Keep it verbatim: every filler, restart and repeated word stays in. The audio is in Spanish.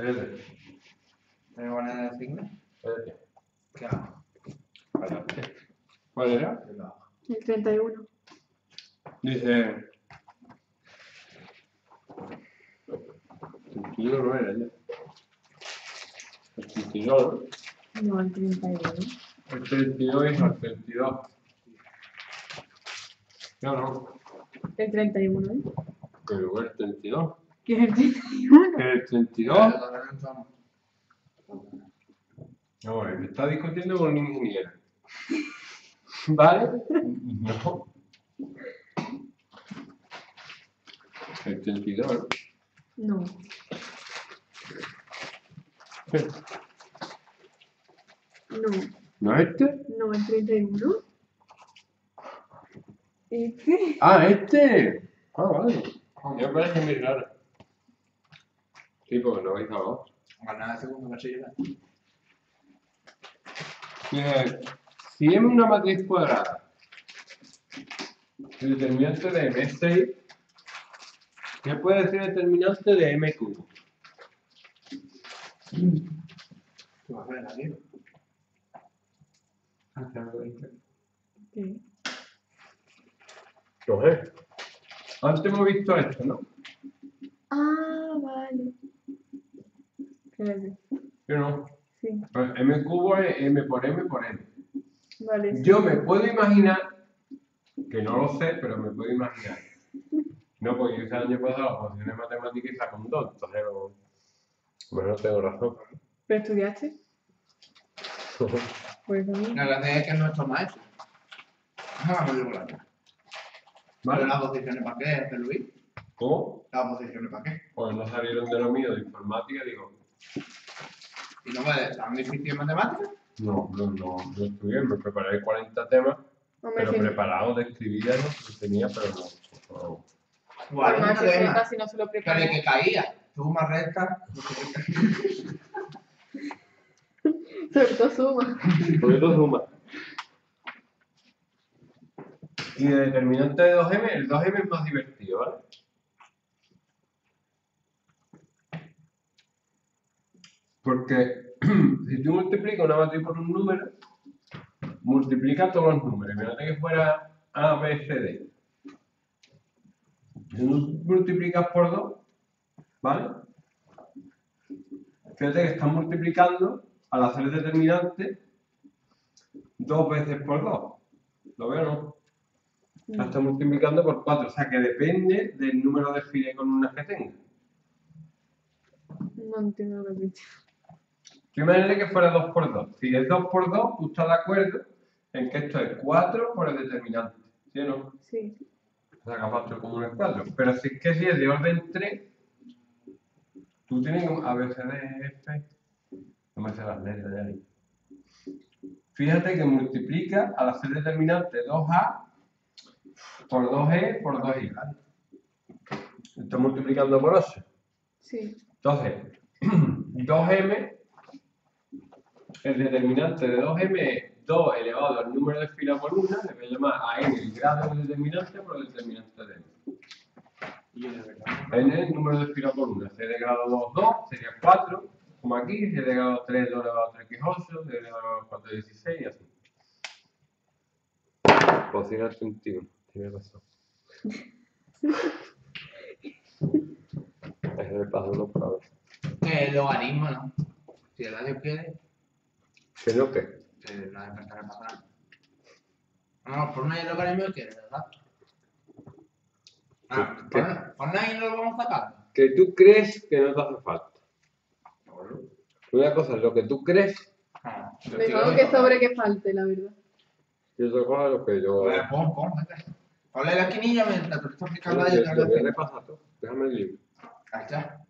Anyone anything there? Chiaro. Qual era? Il trentuno. Dice... trentuno era io. Il trentuno? No, il trentuno. Il trentidue o il trentidue? No, no. Il trentuno. Però il trentidue? Che è il trentuno? Che è il trentidue? No, mi sta discutiendo con un ingegnere. ¿Vale? No. El trentidue. No. ¿Qué? No. ¿No este? No, el treinta y uno. ¿Este? ¡Ah, este! Ah, vale. Yo parece que es muy raro. Sí, porque lo veis a vos. Ganada segunda bachillera. Si M es una matriz cuadrada, el determinante de M seis, ¿qué puede decir el determinante de M cubo? ¿Qué va a hacer aquí? Hacer algo diferente. Sí. ¿Qué es? Antes hemos visto esto, ¿no? Ah, vale. ¿Qué es? Yo no. Sí. M cubo es M por M por M. Vale, sí. Yo me puedo imaginar, que no lo sé, pero me puedo imaginar. No, porque yo ese año pasado las funciones matemáticas y saco un dos, entonces no, bueno, no tengo razón. ¿Pero estudiaste? Pues no. La verdad es que no es nuestro maestro. Vamos a ver por acá. ¿Vale? ¿Las posiciones para qué, José Luis? ¿Cómo? ¿Las posiciones para qué? Pues no salieron de lo mío, de informática, digo. ¿Y no me tan difícil en matemáticas? No, no, no, no estudié, me preparé cuarenta temas, no pero siento. Preparado de escribir algo que tenía, pero no. no. cuarenta no temas, si no se lo preparé. Pero que caía, suma, resta, sobre todo suma. Sobre todo suma. Y de determinante de dos eme, el dos eme es más divertido, ¿vale? Porque si tú multiplicas una matriz por un número, multiplica todos los números. Imagínate que fuera A, B, C, D. Si tú multiplicas por dos, ¿vale? Fíjate que estás multiplicando, al hacer el determinante, dos veces por dos. ¿Lo veo o no? La estás multiplicando por cuatro. O sea que depende del número de filecolumnas que tengas. No entiendo lo que he dicho. Imagínate que fuera dos por dos. Si es dos por dos, tú estás de acuerdo en que esto es cuatro por el determinante. ¿Sí o no? Sí. O sea, cuatro como es cuatro. Pero si es que si es de orden tres, tú tienes como A, B, C, D, F. No me sé las letras de ahí. Fíjate que multiplica al hacer determinante dos a por dos e por dos i. Estás multiplicando por ocho. Sí. Entonces, dos eme. El determinante de dos eme es dos elevado al número de filas por una, le voy a llamar a n el grado del determinante por el determinante de n. Y n es el número de filas por una. C de grado dos, dos, sería cuatro, como aquí, C de grado tres, dos elevado a tres, que es ocho, C de grado cuatro, dieciséis, y así. Pues tiene el veintiuno, tiene razón. Es el paso uno por ahora. El logaritmo, ¿no? Si el radio quiere. ¿Qué es lo que? Que la despertará para atrás. No, por una y logaritmo que quieres, ¿verdad? Ah, ¿Qué? Por una y lo vamos a sacar. Que tú crees que no te hace falta. Bueno. Una cosa es lo que tú crees. Ah, me pongo que sobre que falte, la verdad. Yo te cojo lo que yo... Bueno, pon, pon, ponle la esquinilla mientras te estoy explicando. Yo te voy a repasar todo. Déjame el libro. Ahí está.